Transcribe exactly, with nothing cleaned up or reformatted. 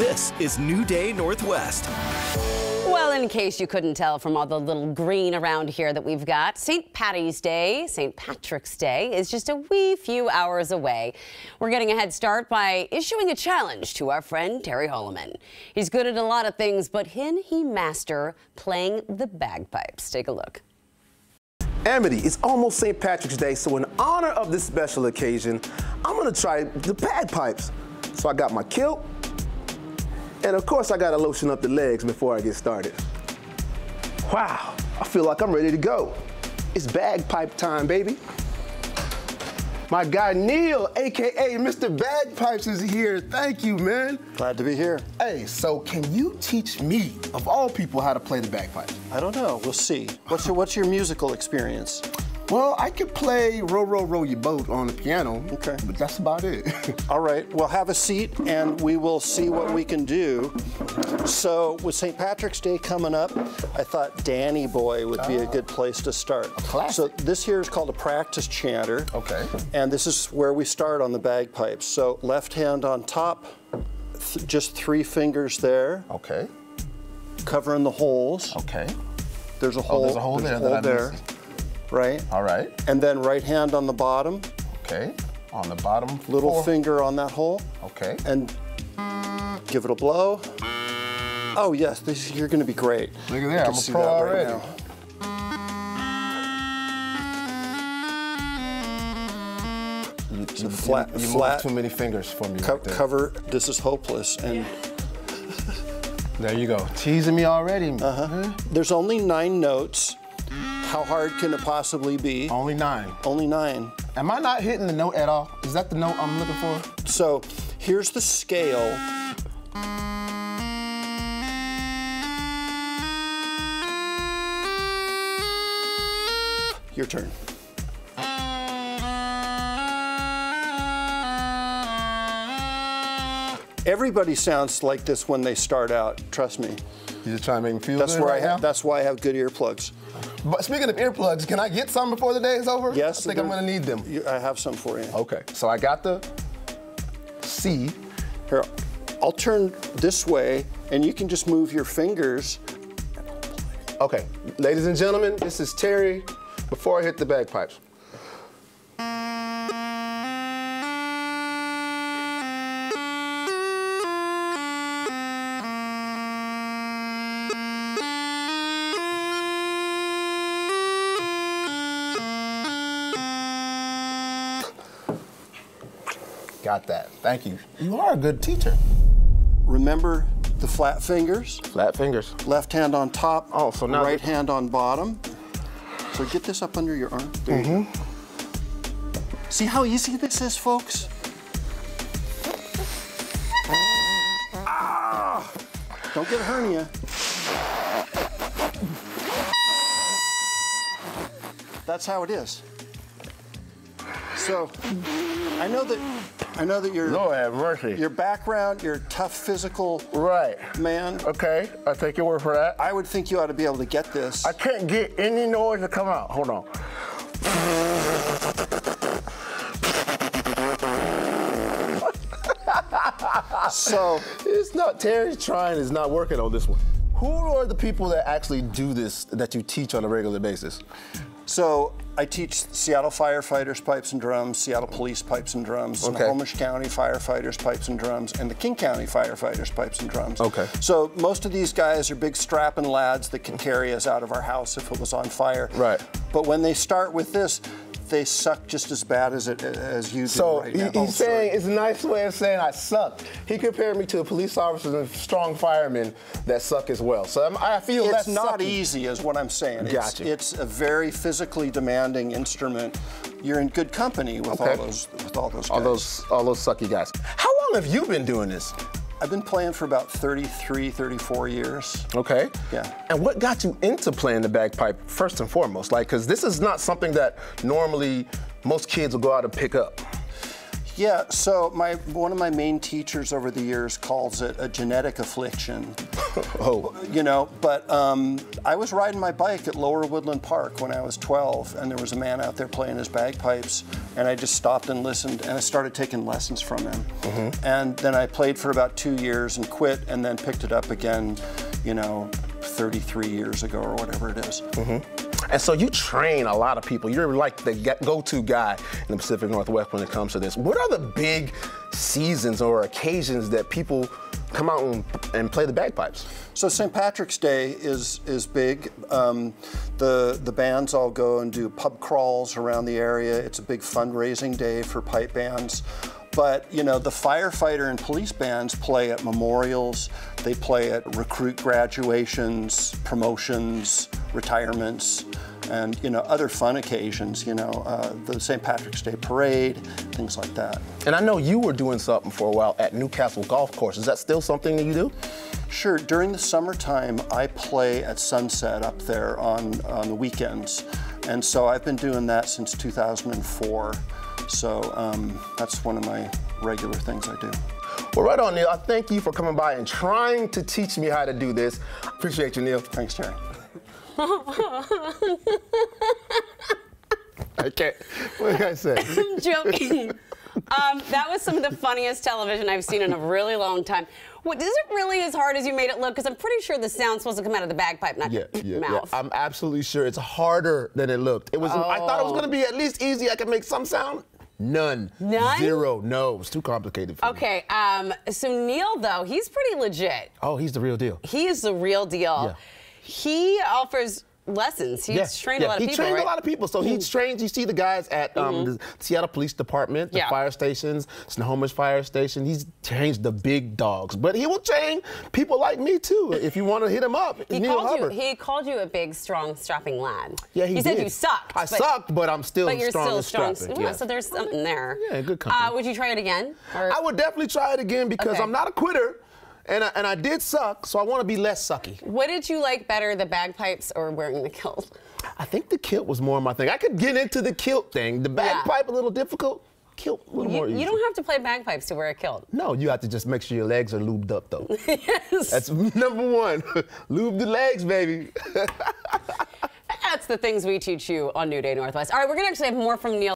This is New Day Northwest. Well, in case you couldn't tell from all the little green around here that we've got, Saint Patty's Day, Saint Patrick's Day, is just a wee few hours away. We're getting a head start by issuing a challenge to our friend Terry Holloman. He's good at a lot of things, but him he master playing the bagpipes. Take a look. Amity, it's almost Saint Patrick's Day, so in honor of this special occasion, I'm gonna try the bagpipes. So I got my kilt, and of course I gotta lotion up the legs before I get started. Wow, I feel like I'm ready to go. It's bagpipe time, baby. My guy Neil, A K A Mister Bagpipes, is here. Thank you, man. Glad to be here. Hey, so can you teach me, of all people, how to play the bagpipes? I don't know, we'll see. What's your, what's your musical experience? Well, I could play Row, Row, Row Your Boat on the piano, okay, but that's about it. All right, well, have a seat and we will see what we can do. So with Saint Patrick's Day coming up, I thought Danny Boy would be uh, a good place to start. A classic. So this here is called a practice chanter. Okay. And this is where we start on the bagpipes. So left hand on top, th just three fingers there. Okay. Covering the holes. Okay. There's a hole, oh, there's a hole there's there. A hole that there. Right? All right. And then right hand on the bottom. Okay. On the bottom. Little hole. Finger on that hole. Okay. And give it a blow. Oh yes, this, you're going to be great. Look at that, I'm a pro already. Right now. You, you, the flat, you, you flat, moved too many fingers for me. Co right there. Cover. This is hopeless. And yeah. There you go. Teasing me already. Uh huh. Mm-hmm. There's only nine notes. How hard can it possibly be? Only nine. Only nine. Am I not hitting the note at all? Is that the note I'm looking for? So here's the scale. Your turn. Everybody sounds like this when they start out, trust me. You're just trying to make me feel that's good where right I have, That's why I have good earplugs. But speaking of earplugs, can I get some before the day is over? Yes. I think I'm gonna need them. You, I have some for you. Okay, so I got the C. Here, I'll turn this way and you can just move your fingers. Okay, ladies and gentlemen, this is Terry before I hit the bagpipes. Got that. Thank you. You are a good teacher. Remember the flat fingers. Flat fingers. Left hand on top. Oh, so now right hand on bottom. So get this up under your arm. There mm-hmm. you go. See how easy this is, folks? Ah! Don't get a hernia. That's how it is. So I know that I know that your Lord have mercy. Your background, your tough physical right man. Okay, I take your word for that. I would think you ought to be able to get this. I can't get any noise to come out. Hold on. So it's not Terry's trying is not working on this one. Who are the people that actually do this that you teach on a regular basis? So I teach Seattle Firefighters Pipes and Drums, Seattle Police Pipes and Drums, okay. Snohomish County Firefighters Pipes and Drums, and the King County Firefighters Pipes and Drums. Okay. So most of these guys are big strapping lads that can carry us out of our house if it was on fire. Right. But when they start with this, they suck just as bad as it as you do. So right he, he's story. saying it's a nice way of saying I suck. He compared me to a police officer and strong firemen that suck as well. So I'm, I feel it's that's not sucky. easy, is what I'm saying. Gotcha. It's, it's a very physically demanding instrument. You're in good company with okay. all those with all those guys. all those all those sucky guys. How long have you been doing this? I've been playing for about thirty-three, thirty-four years. Okay. Yeah. And what got you into playing the bagpipe first and foremost? Like, because this is not something that normally most kids will go out and pick up. Yeah, so my one of my main teachers over the years calls it a genetic affliction. Oh. You know, but um, I was riding my bike at Lower Woodland Park when I was twelve, and there was a man out there playing his bagpipes, and I just stopped and listened, and I started taking lessons from him. Mm-hmm. And then I played for about two years and quit, and then picked it up again, you know, thirty-three years ago or whatever it is. Mm-hmm. And so you train a lot of people. You're like the go-to guy in the Pacific Northwest when it comes to this. What are the big seasons or occasions that people come out and, and play the bagpipes? So Saint Patrick's Day is is big. Um, the, the bands all go and do pub crawls around the area. It's a big fundraising day for pipe bands. But, you know, the firefighter and police bands play at memorials, they play at recruit graduations, promotions, retirements, and, you know, other fun occasions, you know, uh, the Saint Patrick's Day Parade, things like that. And I know you were doing something for a while at Newcastle Golf Course. Is that still something that you do? Sure. During the summertime, I play at sunset up there on, on the weekends. And so I've been doing that since two thousand four. So um, that's one of my regular things I do. Well, right on, Neil. I thank you for coming by and trying to teach me how to do this. Appreciate you, Neil. Thanks, Terry. I can't. What did I say? I'm joking. Um, that was some of the funniest television I've seen in a really long time. What, is it really as hard as you made it look? Because I'm pretty sure the sound's supposed to come out of the bagpipe, not yeah, yeah, mouth. Yeah. I'm absolutely sure it's harder than it looked. It was. Oh. I thought it was going to be at least easy. I could make some sound. None. None? Zero. No, it's too complicated for okay, me. Um, so Neil, though, he's pretty legit. Oh, he's the real deal. He is the real deal. Yeah. He offers lessons. He's yeah, trained yeah. a lot of he people, He trained right? a lot of people. So he trains, you see the guys at um, mm-hmm. the Seattle Police Department, the yeah. fire stations, Snohomish Fire Station. He's trained the big dogs. But he will train people like me, too, if you want to hit him up. He, Neil called, you, he called you a big, strong, strapping lad. Yeah, he, he said did. you sucked. I but, sucked, but I'm still but you're strong still and strong, strapping. Yeah. Yeah, so there's something there. Yeah, good company. Uh, would you try it again? Or? I would definitely try it again because okay. I'm not a quitter. And I, and I did suck, so I want to be less sucky. What did you like better, the bagpipes or wearing the kilt? I think the kilt was more my thing. I could get into the kilt thing. The bagpipe yeah. a little difficult, kilt a little you, more easy. You don't have to play bagpipes to wear a kilt. No, you have to just make sure your legs are lubed up, though. Yes. That's number one. Lube the legs, baby. That's the things we teach you on New Day Northwest. All right, we're going to actually have more from Neil.